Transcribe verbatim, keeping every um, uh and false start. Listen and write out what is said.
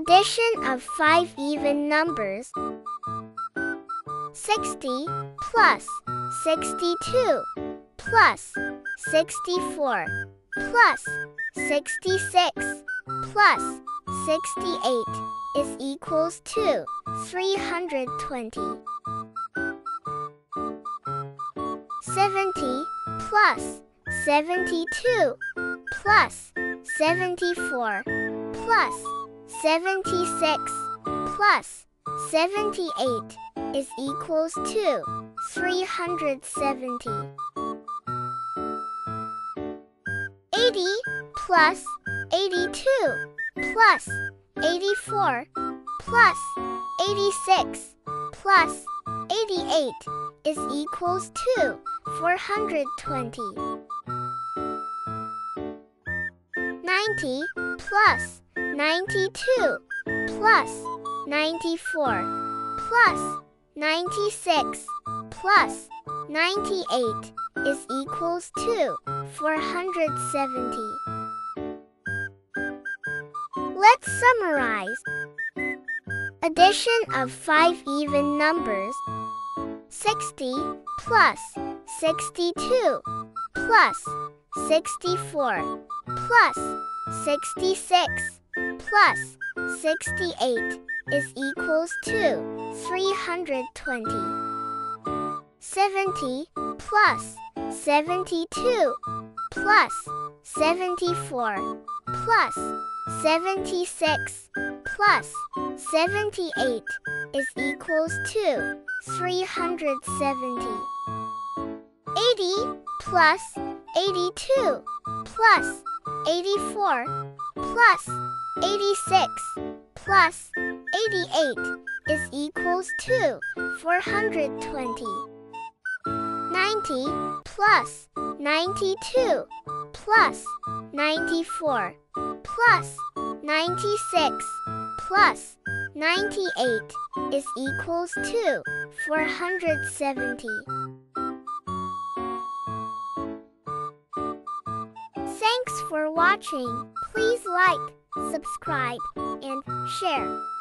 Addition of five even numbers. sixty plus sixty-two plus sixty-four plus sixty-six plus sixty-eight is equals to three hundred twenty. seventy plus seventy-two plus seventy-four plus seventy-six plus seventy-eight is equals to three hundred seventy. eighty plus eighty-two plus eighty-four plus eighty-six plus eighty-eight is equals to four hundred twenty. ninety plus ninety-two plus ninety-four plus ninety-six plus ninety-eight is equals to four hundred seventy. Let's summarize. Addition of five even numbers. sixty plus sixty-two plus sixty-four plus sixty-six plus sixty-eight is equals to three hundred twenty. seventy plus seventy-two plus seventy-four plus seventy-six plus seventy-eight is equals to three hundred seventy. eighty plus eighty-two plus eighty-four plus eighty-six plus eighty-eight is equals to four hundred twenty. ninety plus ninety-two plus ninety-four plus ninety-six plus ninety-eight is equals to four hundred seventy. Thanks for watching. Please like, subscribe, and share.